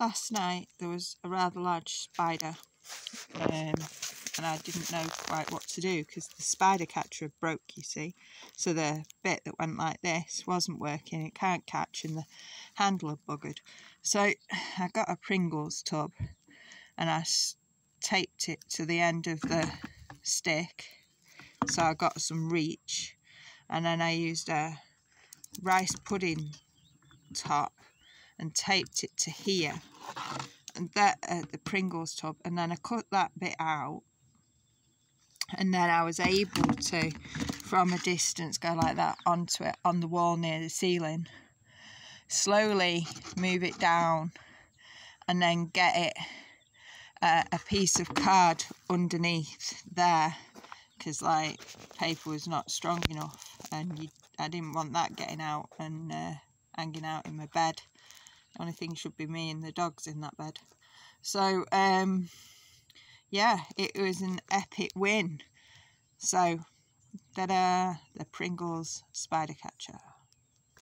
Last night there was a rather large spider, and I didn't know quite what to do because the spider catcher broke, you see. So the bit that went like this wasn't working, it can't catch, and the handle had buggered. So I got a Pringles tub and I taped it to the end of the stick, so I got some reach, and then I used a rice pudding top and taped it to here, and that the Pringles tub, and then I cut that bit out, and then I was able to, from a distance, go like that onto it on the wall near the ceiling, slowly move it down, and then get it a piece of card underneath there, because like paper was not strong enough, and I didn't want that getting out and hanging out in my bed. The only thing should be me and the dogs in that bed. So, yeah, it was an epic win. So, ta-da, the Pringles spider catcher.